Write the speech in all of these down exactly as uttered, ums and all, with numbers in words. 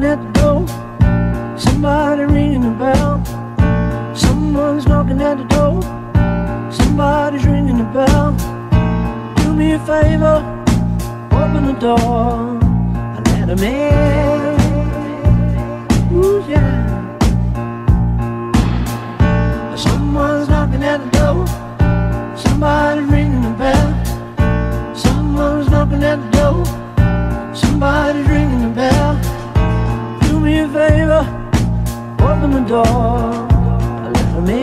At the door, somebody ringing the bell. Someone's knocking at the door, somebody's ringing the bell. Do me a favor, open the door and let him in. Ooh, yeah. Someone's knocking at the door, somebody's ringing the bell. Someone's knocking at the door, somebody's ringing the bell. Do me a favor, open the door, let him in,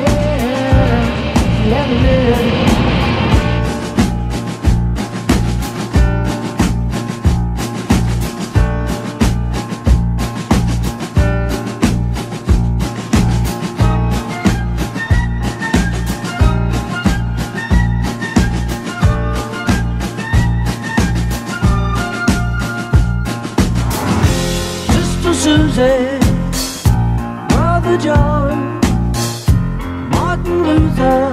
yeah, let him Susie, Brother John, Martin Luther,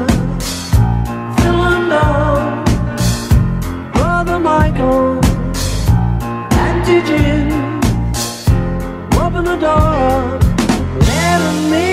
Philip Down, Brother Michael, Auntie Jim, open the door, let him in.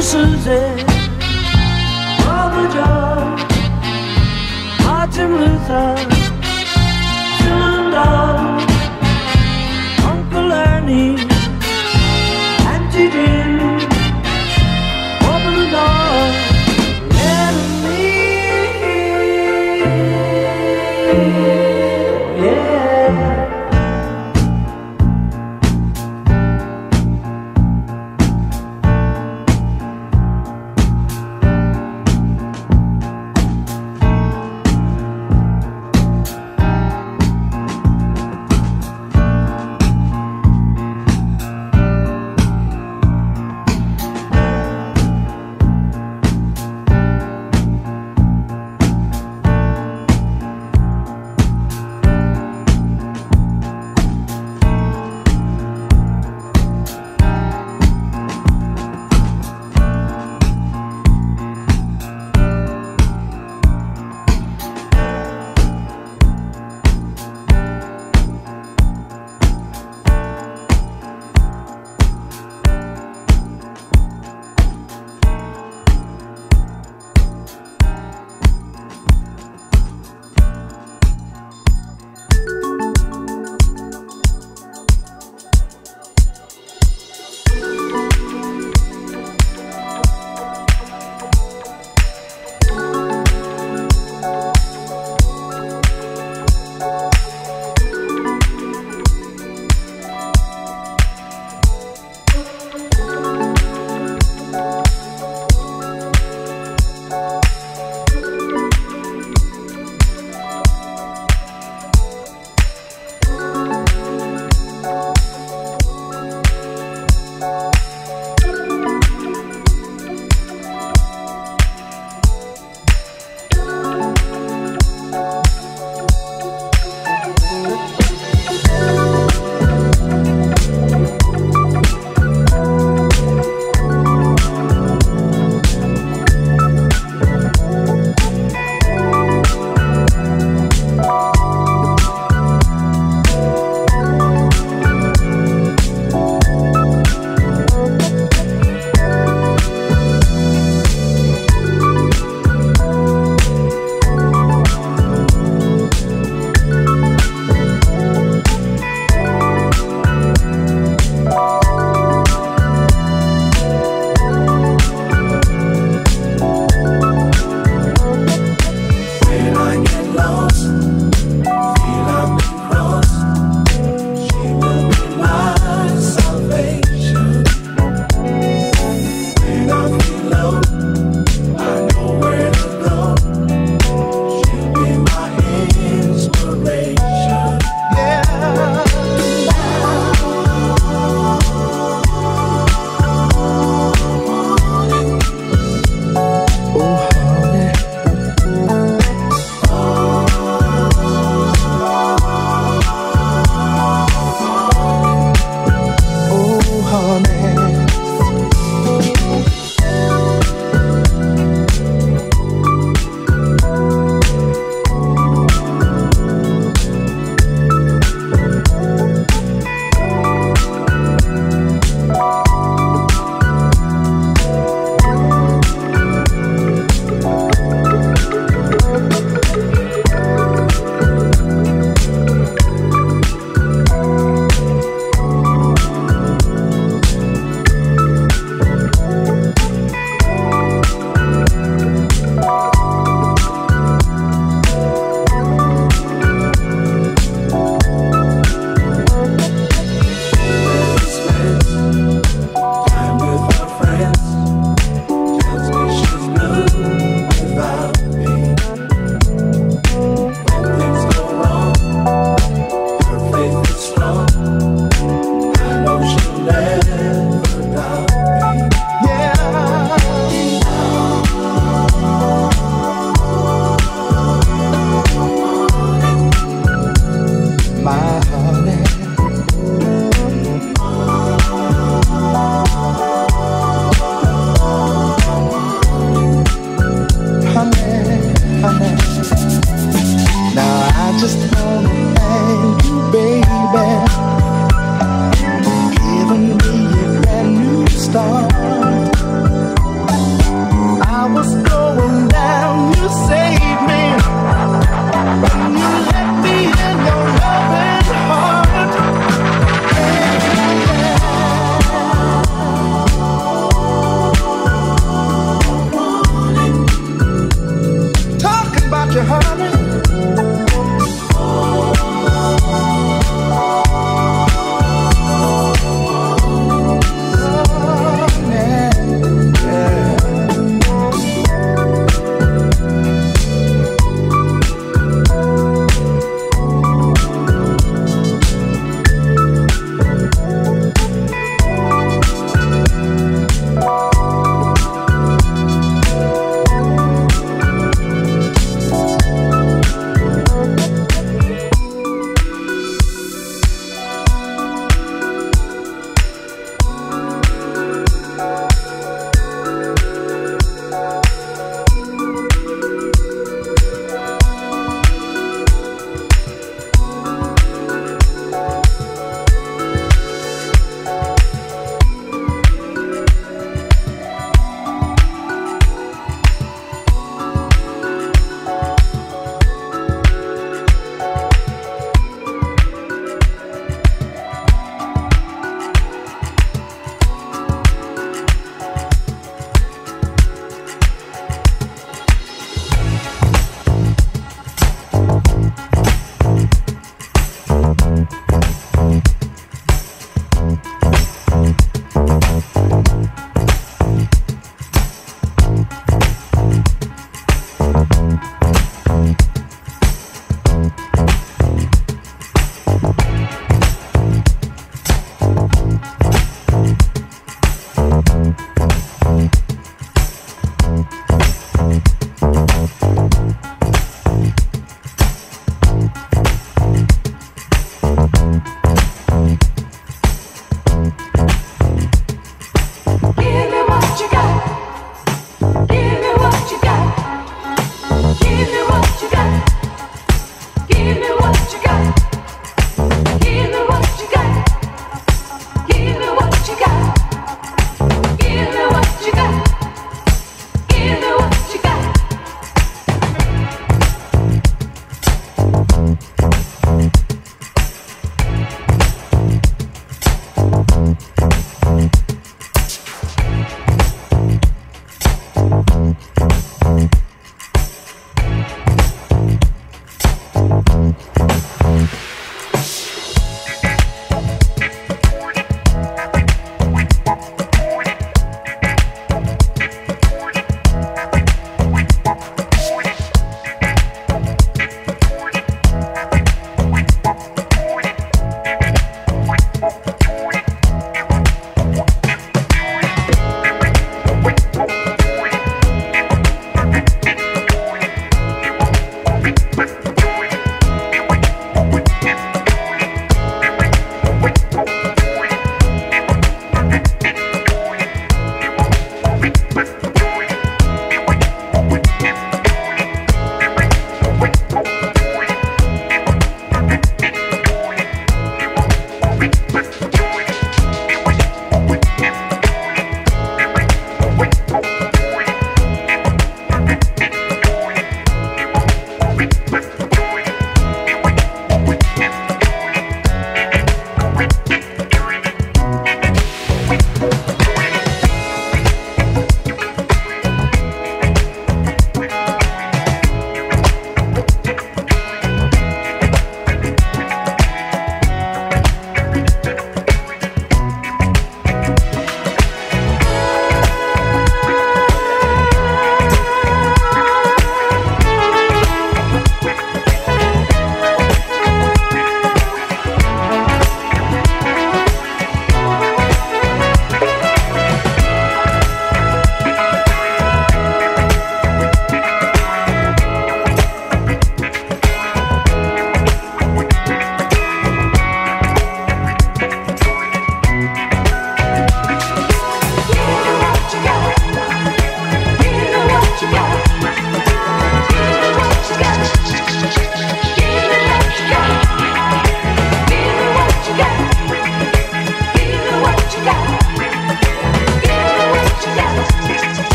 Susie, Brother John, Martin Luther, Philip Down, Uncle Ernie, Auntie Jim, open the door, let him in.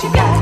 Below the tree.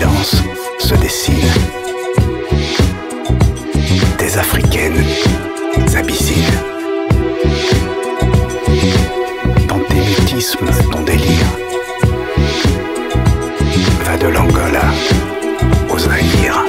silence se dessinent. Des Africaines s'abyssines. Ton émutisme, ton délire, va de l'Angola aux Zaïre.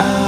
I